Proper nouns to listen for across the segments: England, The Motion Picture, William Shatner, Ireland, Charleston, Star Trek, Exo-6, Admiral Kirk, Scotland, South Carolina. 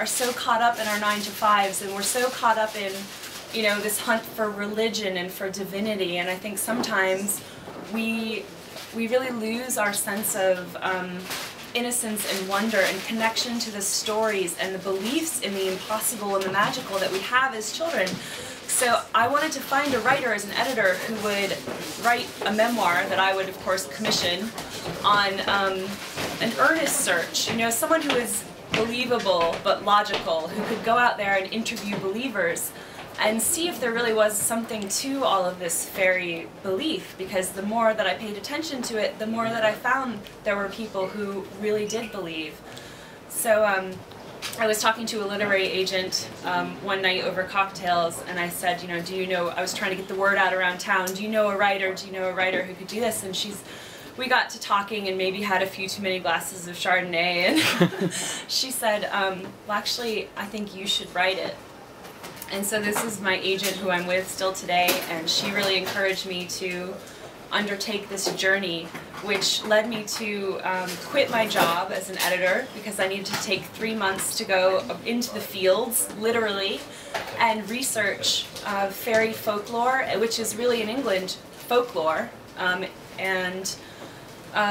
are so caught up in our 9-to-5s, and we're so caught up in, you know, this hunt for religion and for divinity. And I think sometimes we really lose our sense of innocence and wonder and connection to the stories and the beliefs in the impossible and the magical that we have as children. So I wanted to find a writer as an editor who would write a memoir that I would, of course, commission on an earnest search. You know, someone who is believable but logical, who could go out there and interview believers and see if there really was something to all of this fairy belief, because the more that I paid attention to it, the more that I found there were people who really did believe. So I was talking to a literary agent one night over cocktails, and I said, you know, do you know, I was trying to get the word out around town, do you know a writer who could do this? And we got to talking and maybe had a few too many glasses of Chardonnay, and she said, well, actually, I think you should write it. And so this is my agent who I'm with still today, and she really encouraged me to undertake this journey, which led me to quit my job as an editor, because I needed to take 3 months to go into the fields, literally, and research fairy folklore, which is really in England folklore, and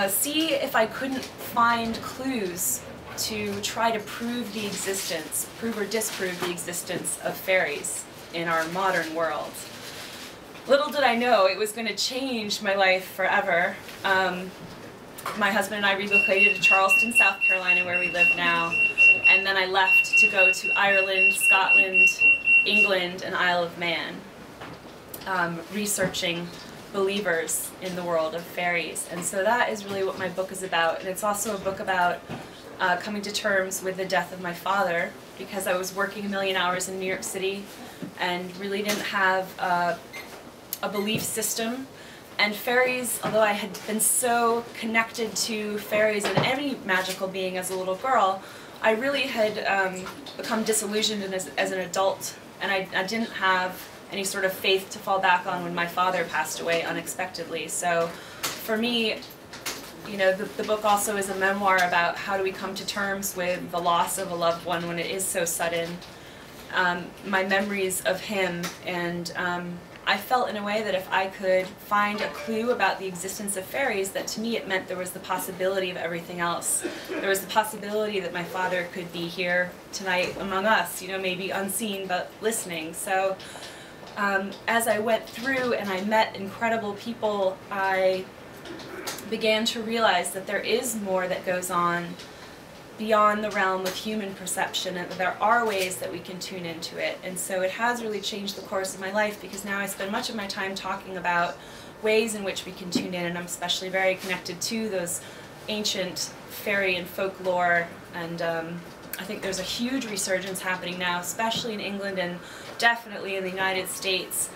see if I couldn't find clues to try to prove the existence, prove or disprove the existence of fairies in our modern world. Little did I know it was going to change my life forever. My husband and I relocated to Charleston, South Carolina, where we live now, and then I left to go to Ireland, Scotland, England, and Isle of Man, researching believers in the world of fairies. And so that is really what my book is about, and it's also a book about coming to terms with the death of my father, because I was working a million hours in New York City and really didn't have a belief system. And fairies, although I had been so connected to fairies and any magical being as a little girl, I really had become disillusioned as an adult, and I didn't have any sort of faith to fall back on when my father passed away unexpectedly. So for me, you know, the book also is a memoir about how do we come to terms with the loss of a loved one when it is so sudden. My memories of him, and I felt in a way that if I could find a clue about the existence of fairies, that to me it meant there was the possibility of everything else. There was the possibility that my father could be here tonight among us, you know, maybe unseen but listening. So as I went through and I met incredible people, I began to realize that there is more that goes on beyond the realm of human perception, and that there are ways that we can tune into it. And so it has really changed the course of my life, because now I spend much of my time talking about ways in which we can tune in, and I'm especially very connected to those ancient fairy and folklore. And I think there's a huge resurgence happening now, especially in England and definitely in the United States.